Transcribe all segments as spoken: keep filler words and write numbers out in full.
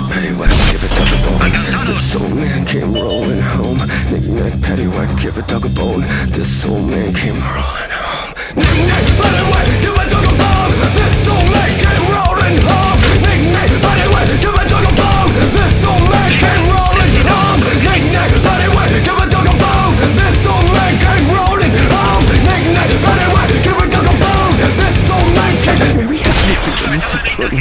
paddywhack, give a dog a bone. This old man came rolling home. Knick-knack, paddywhack, give a dog a bone. This old man came rolling home. Knick-knack, paddywhack, give a dog a bone. This old man came rolling home. Knick-knack, paddywhack, give a dog a bone. This old man came rolling home. Knick-knack, paddywhack, give a dog a bone. This old man came rolling home. Knick-knack, paddywhack, give a dog a bone. This old man came. We have to keep the secret.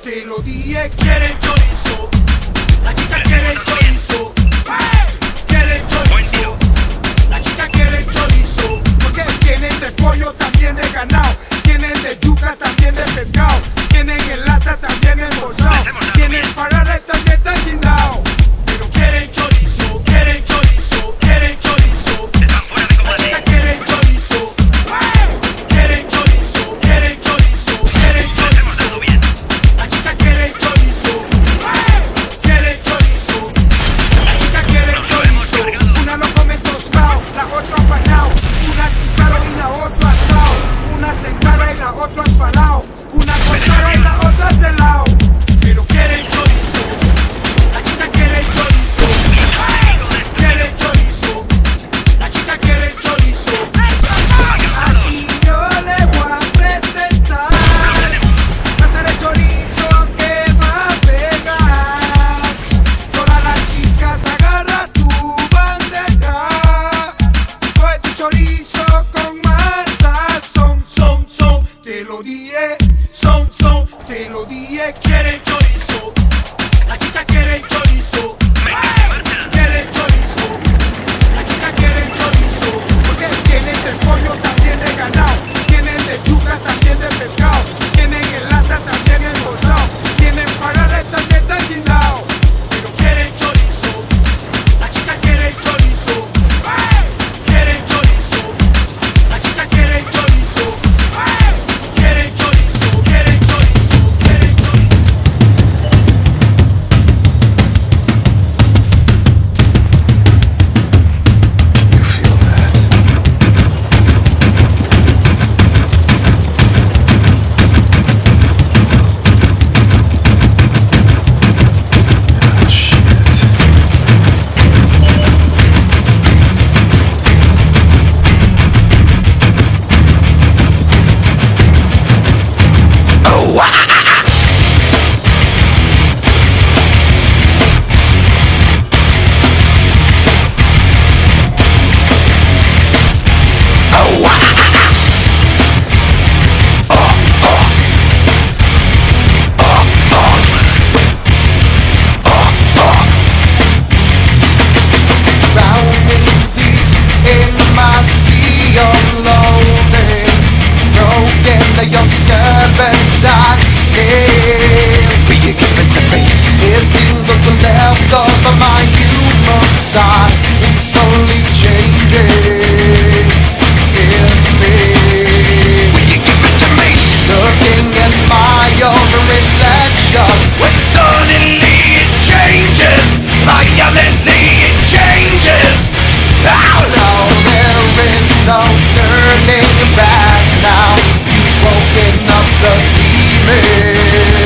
Te lo dije, quieren chorizo. my human side is slowly changing in me. Will you give it to me? Looking at my own reflection, when suddenly it changes, my violently it changes. Oh no, there is no turning back now. You've woken up the demon.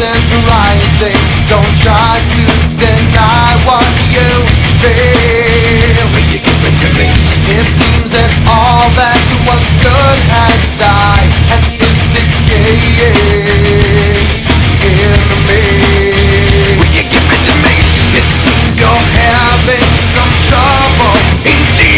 Is rising. Don't try to deny what you feel. Will you give it to me? It seems that all that once good has died and is decaying in me. Will you give it to me? It seems you're having some trouble indeed.